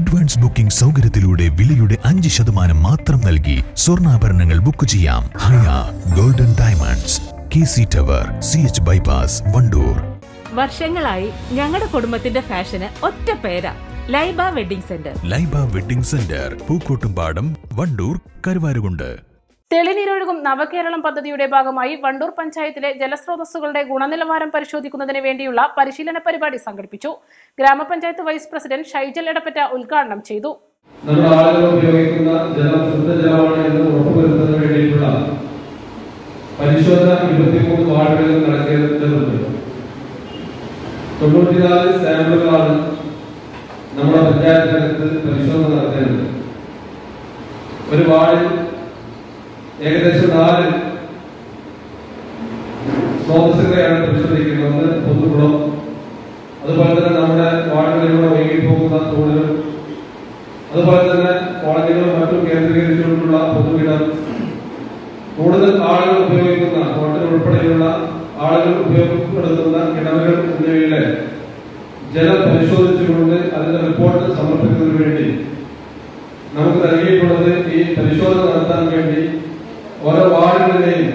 advance booking സൗകര്യത്തിലൂടെ വിലയുടെ 5% മാത്രം നൽകി സ്വർണ്ണാഭരണങ്ങൾ ബുക്ക് ചെയ്യാം. Haya Golden Diamonds, K C Tower, CH Bypass, Vandoor. വർഷങ്ങളായി ഞങ്ങളുടെ കുടുംബത്തിന്റെ ഫാഷന് ഒറ്റ പേരാ, Laiba wedding centre. Laiba wedding centre, Pookkottumpadam, Wandoor, Karuvarakundu. തെളിനീരൊഴുകും നവകേരളം പദ്ധതിയുടെ ഭാഗമായി വണ്ടൂർ പഞ്ചായത്തിലെ ജലസ്രോതസ്സുകളുടെ ഗുണനിലവാരം പരിശോധിക്കുന്നതിന് വേണ്ടിയുള്ള പരിശീലന പരിപാടി സംഘടിപ്പിച്ചു. ഗ്രാമപഞ്ചായത്ത് വൈസ് പ്രസിഡന്റ് ഷൈജൽ എടപ്പറ്റ ഉദ്ഘാടനം ചെയ്തു. ഏകദേശം 4 സ്രോതസ്സുകളെയാണ് പരിശോധിക്കുന്നത്. പൊതുകുളം, അതുപോലെ തന്നെ നമ്മുടെ വാർഡുകളിലൂടെ ഒഴുകിപ്പോകുന്ന തോടുകൾ, അതുപോലെ തന്നെ കോളേജുകളും മറ്റും കേന്ദ്രീകരിച്ചുകൊണ്ടുള്ള പൊതുവിടം, കൂടുതൽ ആളുകൾ ഉപയോഗിക്കുന്ന ഹോട്ടൽ ഉൾപ്പെടെയുള്ള ആളുകൾ ഉപയോഗപ്പെടുത്തുന്ന കിണറുകൾ എന്നിവയിലെ ജലം പരിശോധിച്ചുകൊണ്ട് അതിന്റെ റിപ്പോർട്ട് സമർപ്പിക്കുന്നതിന് വേണ്ടി നമുക്ക് നൽകിയിട്ടുള്ളത് ഈ പരിശോധന നടത്താൻ വേണ്ടി ഓരോ വാർഡുകളിലെയും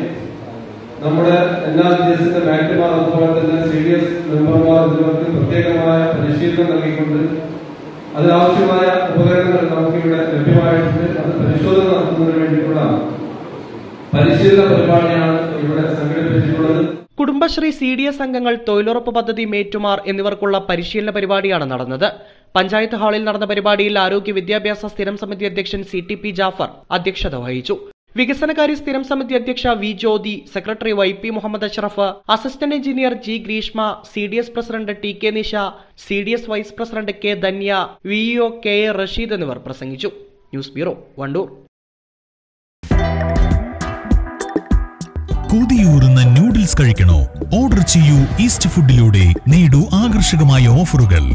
നമ്മുടെ NRDS മാറ്റുമാർ, അതുപോലെ തന്നെ CDS മെമ്പർമാർ എന്നിവർക്ക് പ്രത്യേകമായ പരിശീലനം നൽകിക്കൊണ്ട് അതിനാവശ്യമായ ഉപകരണങ്ങൾ നമുക്ക് ഇവിടെ ലഭ്യമായിട്ടുണ്ട്. അത് പരിശോധന നടത്തുന്നതിന് വേണ്ടിയിട്ടുള്ള പരിശീലന പരിപാടിയാണ് ഇവിടെ സംഘടിപ്പിച്ചിട്ടുള്ളത്. കുടുംബശ്രീ CDS അംഗങ്ങൾ, തൊഴിലുറപ്പ് പദ്ധതി മേറ്റുമാർ എന്നിവർക്കുള്ള പരിശീലന പരിപാടിയാണ് നടന്നത്. പഞ്ചായത്ത് ഹാളിൽ നടന്ന പരിപാടിയിൽ ആരോഗ്യ വിദ്യാഭ്യാസ സ്ഥിരം സമിതി അധ്യക്ഷൻ CTP ജാഫർ അധ്യക്ഷത വഹിച്ചു. വികസനകാരി സ്ഥിരം സമിതി അധ്യക്ഷ Vijyothi, secretary YP Muhammad Ashraf, assistant engineer G. Greeshma, CDS president TK. Nisha, CDS vice president K. Dhanya, VO. K. Rasheed എന്നിവർ പ്രസംഗിച്ചു. News bureau, Wandoor. കൊതിയൂറുന്ന നൂഡിൽസ് കഴിക്കണോ? ഓർഡർ ചെയ്യൂ ഈസ്റ്റ് ഫുഡിലൂടെ, നേടൂ ആകർഷകമായ ഓഫറുകൾ.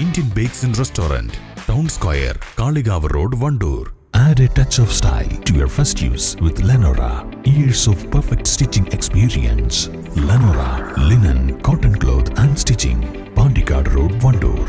Indian Bakes and Restaurant, Town Square, Kaligawa Road, Vandoor. Add a touch of style to your first use with Lenora. Years of perfect stitching experience. Lenora, linen, cotton cloth and stitching. Pandikkad Road, Vandoor.